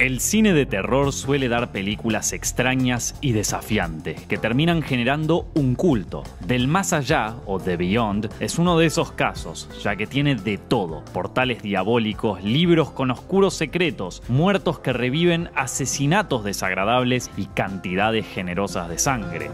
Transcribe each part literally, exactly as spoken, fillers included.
El cine de terror suele dar películas extrañas y desafiantes, que terminan generando un culto. Del Más Allá, o The Beyond, es uno de esos casos, ya que tiene de todo. Portales diabólicos, libros con oscuros secretos, muertos que reviven, asesinatos desagradables y cantidades generosas de sangre.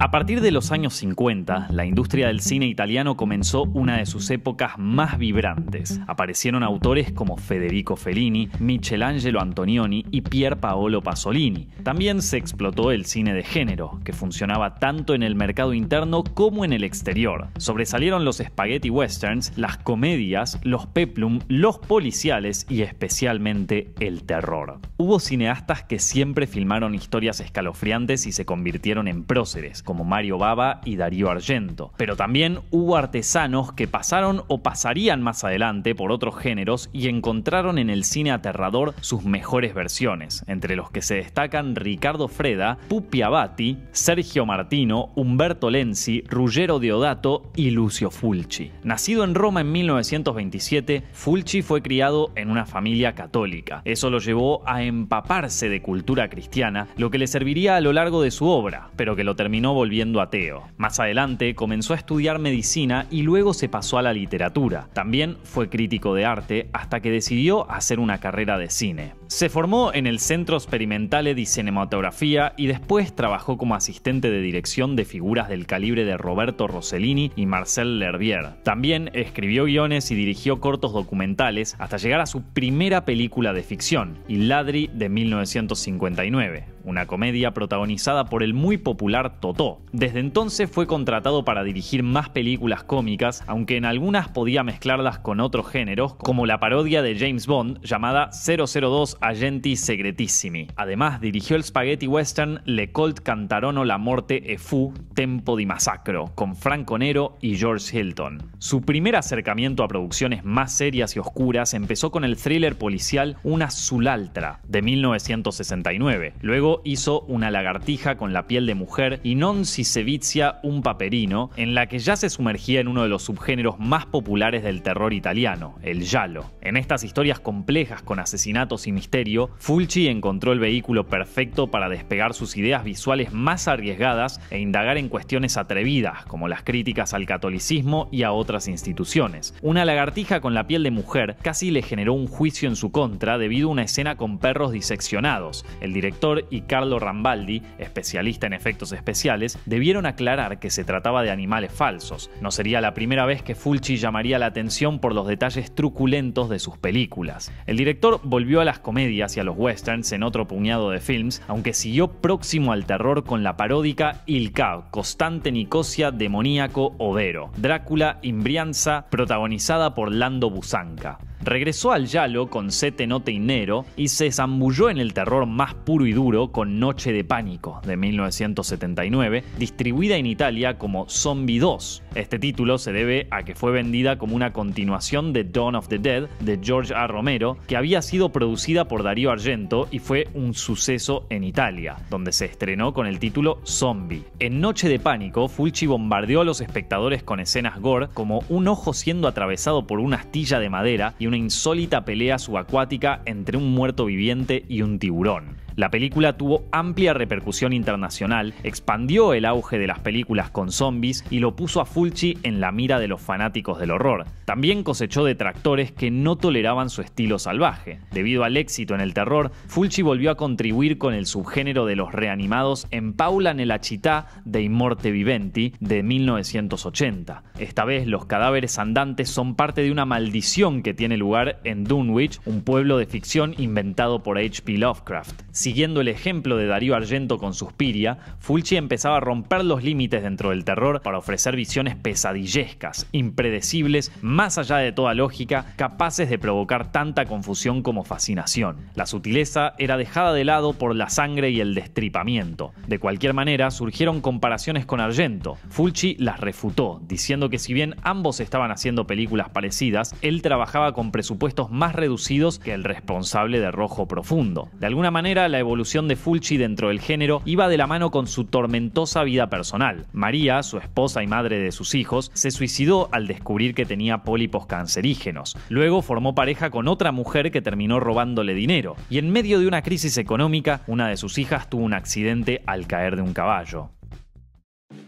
A partir de los años cincuenta, la industria del cine italiano comenzó una de sus épocas más vibrantes. Aparecieron autores como Federico Fellini, Michelangelo Antonioni y Pier Paolo Pasolini. También se explotó el cine de género, que funcionaba tanto en el mercado interno como en el exterior. Sobresalieron los spaghetti westerns, las comedias, los peplum, los policiales y especialmente el terror. Hubo cineastas que siempre filmaron historias escalofriantes y se convirtieron en próceres, como Mario Bava y Darío Argento. Pero también hubo artesanos que pasaron o pasarían más adelante por otros géneros y encontraron en el cine aterrador sus mejores versiones, entre los que se destacan Ricardo Freda, Pupi Abati, Sergio Martino, Umberto Lenzi, Ruggero Deodato y Lucio Fulci. Nacido en Roma en mil novecientos veintisiete, Fulci fue criado en una familia católica. Eso lo llevó a empaparse de cultura cristiana, lo que le serviría a lo largo de su obra, pero que lo terminó volviendo ateo. Más adelante comenzó a estudiar medicina y luego se pasó a la literatura. También fue crítico de arte hasta que decidió hacer una carrera de cine. Se formó en el Centro Sperimentale di Cinematografía y después trabajó como asistente de dirección de figuras del calibre de Roberto Rossellini y Marcel Lherbier. También escribió guiones y dirigió cortos documentales hasta llegar a su primera película de ficción, Ladri, de mil novecientos cincuenta y nueve. Una comedia protagonizada por el muy popular Totó. Desde entonces fue contratado para dirigir más películas cómicas, aunque en algunas podía mezclarlas con otros géneros, como la parodia de James Bond llamada cero cero dos Agenti Segretissimi. Además, dirigió el spaghetti western Le Colt Cantarono la Morte e Fu Tempo di Massacro, con Franco Nero y George Hilton. Su primer acercamiento a producciones más serias y oscuras empezó con el thriller policial Una Sull'altra, de mil novecientos sesenta y nueve. Luego hizo Una lagartija con la piel de mujer y Non si sevizia un paperino, en la que ya se sumergía en uno de los subgéneros más populares del terror italiano, el giallo. En estas historias complejas con asesinatos y misterio, Fulci encontró el vehículo perfecto para despegar sus ideas visuales más arriesgadas e indagar en cuestiones atrevidas, como las críticas al catolicismo y a otras instituciones. Una lagartija con la piel de mujer casi le generó un juicio en su contra debido a una escena con perros diseccionados. El director y Carlo Rambaldi, especialista en efectos especiales, debieron aclarar que se trataba de animales falsos. No sería la primera vez que Fulci llamaría la atención por los detalles truculentos de sus películas. El director volvió a las comedias y a los westerns en otro puñado de films, aunque siguió próximo al terror con la paródica Il Cav, Costante Nicosia Demoníaco Overo, Drácula in Brianza, protagonizada por Lando Buzzanca. Regresó al giallo con Sette Notte in Nero y se zambulló en el terror más puro y duro con Noche de Pánico, de mil novecientos setenta y nueve, distribuida en Italia como Zombie dos. Este título se debe a que fue vendida como una continuación de Dawn of the Dead, de George A Romero, que había sido producida por Darío Argento y fue un suceso en Italia, donde se estrenó con el título Zombie. En Noche de Pánico, Fulci bombardeó a los espectadores con escenas gore, como un ojo siendo atravesado por una astilla de madera y una insólita pelea subacuática entre un muerto viviente y un tiburón. La película tuvo amplia repercusión internacional, expandió el auge de las películas con zombies y lo puso a Fulci en la mira de los fanáticos del horror. También cosechó detractores que no toleraban su estilo salvaje. Debido al éxito en el terror, Fulci volvió a contribuir con el subgénero de los reanimados en Paula nella città dei morti viventi, de mil novecientos ochenta. Esta vez los cadáveres andantes son parte de una maldición que tiene lugar en Dunwich, un pueblo de ficción inventado por H P Lovecraft. Siguiendo el ejemplo de Darío Argento con Suspiria, Fulci empezaba a romper los límites dentro del terror para ofrecer visiones pesadillescas, impredecibles, más allá de toda lógica, capaces de provocar tanta confusión como fascinación. La sutileza era dejada de lado por la sangre y el destripamiento. De cualquier manera, surgieron comparaciones con Argento. Fulci las refutó, diciendo que si bien ambos estaban haciendo películas parecidas, él trabajaba con presupuestos más reducidos que el responsable de Rojo Profundo. De alguna manera, la la evolución de Fulci dentro del género iba de la mano con su tormentosa vida personal. María, su esposa y madre de sus hijos, se suicidó al descubrir que tenía pólipos cancerígenos. Luego formó pareja con otra mujer que terminó robándole dinero. Y en medio de una crisis económica, una de sus hijas tuvo un accidente al caer de un caballo.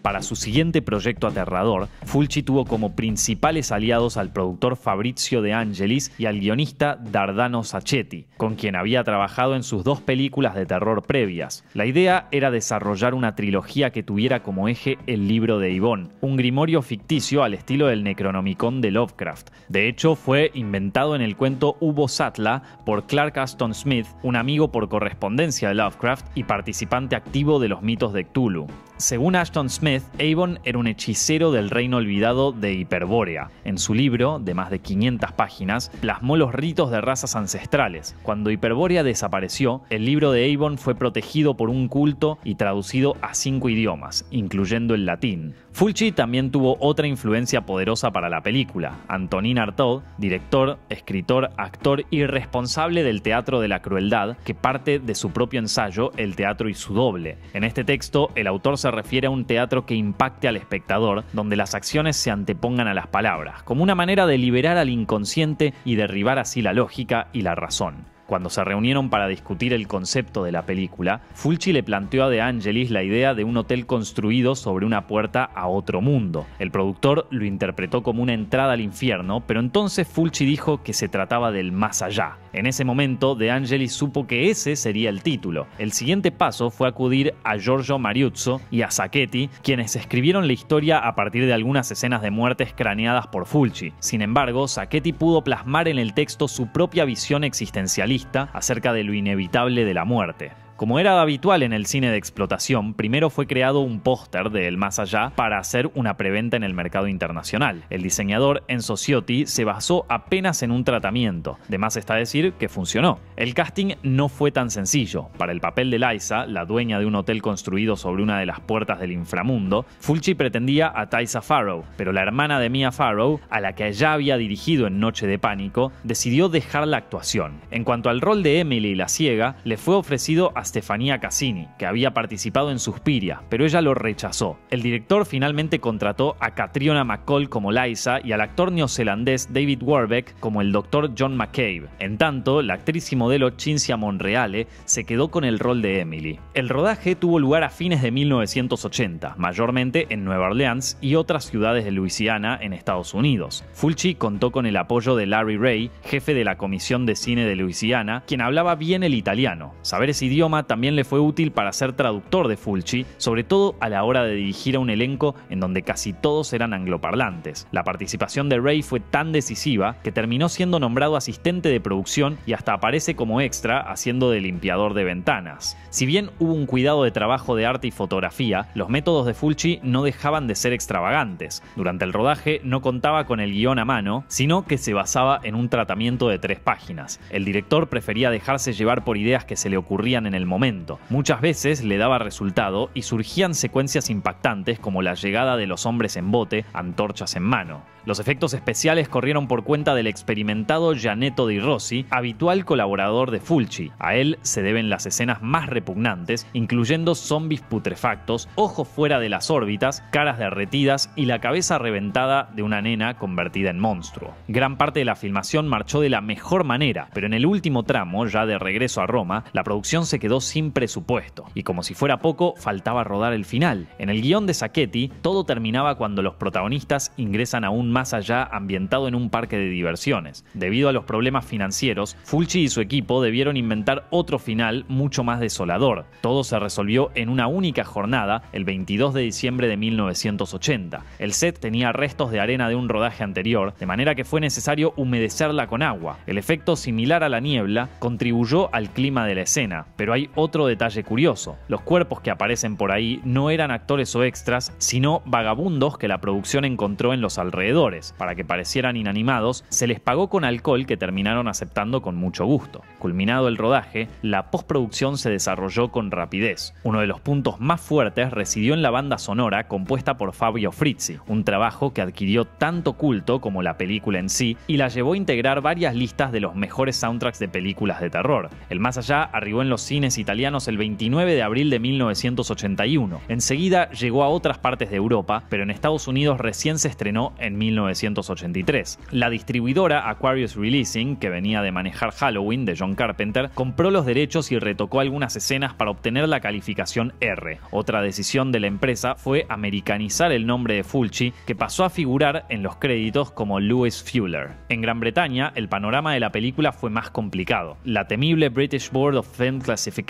Para su siguiente proyecto aterrador, Fulci tuvo como principales aliados al productor Fabrizio De Angelis y al guionista Dardano Sacchetti, con quien había trabajado en sus dos películas de terror previas. La idea era desarrollar una trilogía que tuviera como eje el libro de Yvonne, un grimorio ficticio al estilo del Necronomicon de Lovecraft. De hecho, fue inventado en el cuento Ubo Satla por Clark Ashton Smith, un amigo por correspondencia de Lovecraft y participante activo de los mitos de Cthulhu. Según Ashton Smith, Avon era un hechicero del reino olvidado de Hiperbórea. En su libro, de más de quinientas páginas, plasmó los ritos de razas ancestrales. Cuando Hiperbórea desapareció, el libro de Avon fue protegido por un culto y traducido a cinco idiomas, incluyendo el latín. Fulci también tuvo otra influencia poderosa para la película, Antonín Artaud, director, escritor, actor y responsable del Teatro de la Crueldad, que parte de su propio ensayo El Teatro y su Doble. En este texto, el autor se refiere a un teatro que impacte al espectador, donde las acciones se antepongan a las palabras, como una manera de liberar al inconsciente y derribar así la lógica y la razón. Cuando se reunieron para discutir el concepto de la película, Fulci le planteó a De Angelis la idea de un hotel construido sobre una puerta a otro mundo. El productor lo interpretó como una entrada al infierno, pero entonces Fulci dijo que se trataba del más allá. En ese momento, De Angelis supo que ese sería el título. El siguiente paso fue acudir a Giorgio Mariuzzo y a Sacchetti, quienes escribieron la historia a partir de algunas escenas de muertes craneadas por Fulci. Sin embargo, Sacchetti pudo plasmar en el texto su propia visión existencialista acerca de lo inevitable de la muerte. Como era habitual en el cine de explotación, primero fue creado un póster de El Más Allá para hacer una preventa en el mercado internacional. El diseñador En Sciotti se basó apenas en un tratamiento. De más está decir que funcionó. El casting no fue tan sencillo. Para el papel de Liza, la dueña de un hotel construido sobre una de las puertas del inframundo, Fulci pretendía a Taisa Farrow, pero la hermana de Mia Farrow, a la que ya había dirigido en Noche de Pánico, decidió dejar la actuación. En cuanto al rol de Emily la ciega, le fue ofrecido a Stefania Cassini, que había participado en Suspiria, pero ella lo rechazó. El director finalmente contrató a Catriona McCall como Liza y al actor neozelandés David Warbeck como el doctor John McCabe. En tanto, la actriz y modelo Cinzia Monreale se quedó con el rol de Emily. El rodaje tuvo lugar a fines de mil novecientos ochenta, mayormente en Nueva Orleans y otras ciudades de Luisiana en Estados Unidos. Fulci contó con el apoyo de Larry Ray, jefe de la Comisión de Cine de Luisiana, quien hablaba bien el italiano. Saber ese idioma también le fue útil para ser traductor de Fulci, sobre todo a la hora de dirigir a un elenco en donde casi todos eran angloparlantes. La participación de Ray fue tan decisiva que terminó siendo nombrado asistente de producción y hasta aparece como extra haciendo de limpiador de ventanas. Si bien hubo un cuidado de trabajo de arte y fotografía, los métodos de Fulci no dejaban de ser extravagantes. Durante el rodaje no contaba con el guión a mano, sino que se basaba en un tratamiento de tres páginas. El director prefería dejarse llevar por ideas que se le ocurrían en el momento. Muchas veces le daba resultado y surgían secuencias impactantes como la llegada de los hombres en bote, antorchas en mano. Los efectos especiales corrieron por cuenta del experimentado Gianetto Di Rossi, habitual colaborador de Fulci. A él se deben las escenas más repugnantes, incluyendo zombis putrefactos, ojos fuera de las órbitas, caras derretidas y la cabeza reventada de una nena convertida en monstruo. Gran parte de la filmación marchó de la mejor manera, pero en el último tramo, ya de regreso a Roma, la producción se quedó sin presupuesto. Y como si fuera poco, faltaba rodar el final. En el guión de Sacchetti, todo terminaba cuando los protagonistas ingresan a un más allá ambientado en un parque de diversiones. Debido a los problemas financieros, Fulci y su equipo debieron inventar otro final mucho más desolador. Todo se resolvió en una única jornada, el veintidós de diciembre de mil novecientos ochenta. El set tenía restos de arena de un rodaje anterior, de manera que fue necesario humedecerla con agua. El efecto, similar a la niebla, contribuyó al clima de la escena. Pero hay otro detalle curioso. Los cuerpos que aparecen por ahí no eran actores o extras, sino vagabundos que la producción encontró en los alrededores. Para que parecieran inanimados, se les pagó con alcohol que terminaron aceptando con mucho gusto. Culminado el rodaje, la postproducción se desarrolló con rapidez. Uno de los puntos más fuertes residió en la banda sonora compuesta por Fabio Frizzi, un trabajo que adquirió tanto culto como la película en sí y la llevó a integrar varias listas de los mejores soundtracks de películas de terror. El Más Allá arribó en los cines cines italianos el veintinueve de abril de mil novecientos ochenta y uno. Enseguida llegó a otras partes de Europa, pero en Estados Unidos recién se estrenó en mil novecientos ochenta y tres. La distribuidora Aquarius Releasing, que venía de manejar Halloween de John Carpenter, compró los derechos y retocó algunas escenas para obtener la calificación R. Otra decisión de la empresa fue americanizar el nombre de Fulci, que pasó a figurar en los créditos como Lewis Fuller. En Gran Bretaña, el panorama de la película fue más complicado. La temible British Board of Film Classification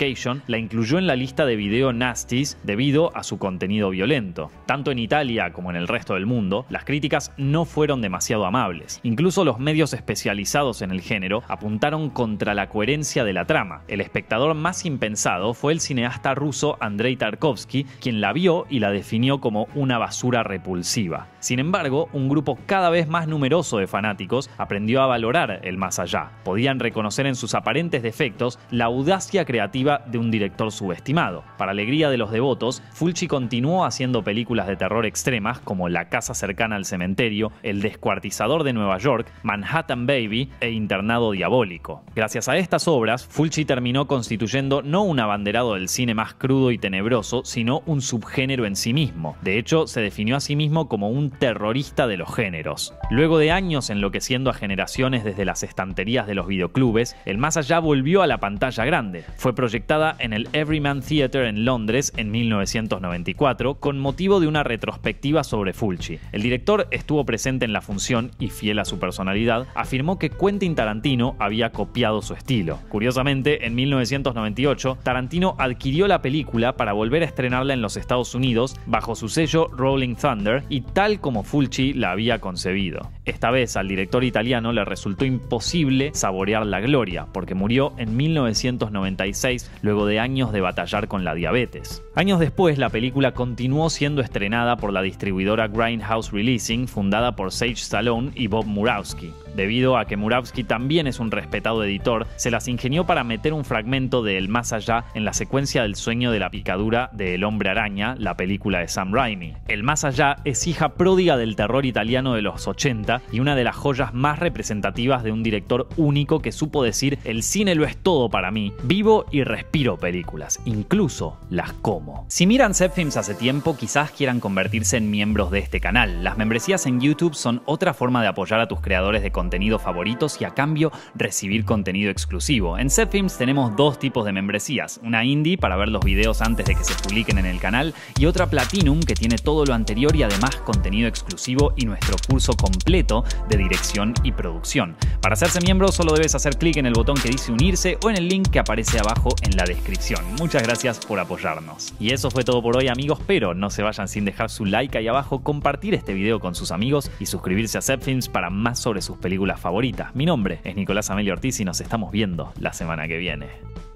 la incluyó en la lista de video nasties debido a su contenido violento. Tanto en Italia como en el resto del mundo, las críticas no fueron demasiado amables. Incluso los medios especializados en el género apuntaron contra la coherencia de la trama. El espectador más impensado fue el cineasta ruso Andrei Tarkovsky, quien la vio y la definió como una basura repulsiva. Sin embargo, un grupo cada vez más numeroso de fanáticos aprendió a valorar el más allá. Podían reconocer en sus aparentes defectos la audacia creativa de un director subestimado. Para alegría de los devotos, Fulci continuó haciendo películas de terror extremas como La casa cercana al cementerio, El descuartizador de Nueva York, Manhattan Baby e Internado diabólico. Gracias a estas obras, Fulci terminó constituyendo no un abanderado del cine más crudo y tenebroso, sino un subgénero en sí mismo. De hecho, se definió a sí mismo como un terrorista de los géneros. Luego de años enloqueciendo a generaciones desde las estanterías de los videoclubes, el más allá volvió a la pantalla grande. Fue proyectada en el Everyman Theatre en Londres en mil novecientos noventa y cuatro con motivo de una retrospectiva sobre Fulci. El director estuvo presente en la función y, fiel a su personalidad, afirmó que Quentin Tarantino había copiado su estilo. Curiosamente, en mil novecientos noventa y ocho, Tarantino adquirió la película para volver a estrenarla en los Estados Unidos bajo su sello Rolling Thunder y tal como Fulci la había concebido. Esta vez al director italiano le resultó imposible saborear la gloria, porque murió en mil novecientos noventa y seis luego de años de batallar con la diabetes. Años después, la película continuó siendo estrenada por la distribuidora Grindhouse Releasing, fundada por Sage Stallone y Bob Murawski. Debido a que Murawski también es un respetado editor, se las ingenió para meter un fragmento de El Más Allá en la secuencia del sueño de la picadura de El Hombre Araña, la película de Sam Raimi. El Más Allá es hija pródiga del terror italiano de los ochenta y una de las joyas más representativas de un director único que supo decir: el cine lo es todo para mí, vivo y respiro películas, incluso las como. Si miran ZEPfilms hace tiempo, quizás quieran convertirse en miembros de este canal. Las membresías en YouTube son otra forma de apoyar a tus creadores de contenido contenido favoritos y a cambio recibir contenido exclusivo. En ZEPfilms tenemos dos tipos de membresías, una indie para ver los videos antes de que se publiquen en el canal y otra platinum que tiene todo lo anterior y además contenido exclusivo y nuestro curso completo de dirección y producción. Para hacerse miembro solo debes hacer clic en el botón que dice unirse o en el link que aparece abajo en la descripción. Muchas gracias por apoyarnos. Y eso fue todo por hoy, amigos, pero no se vayan sin dejar su like ahí abajo, compartir este video con sus amigos y suscribirse a ZEPfilms para más sobre sus películas favoritas. Mi nombre es Nicolás Amelio Ortiz y nos estamos viendo la semana que viene.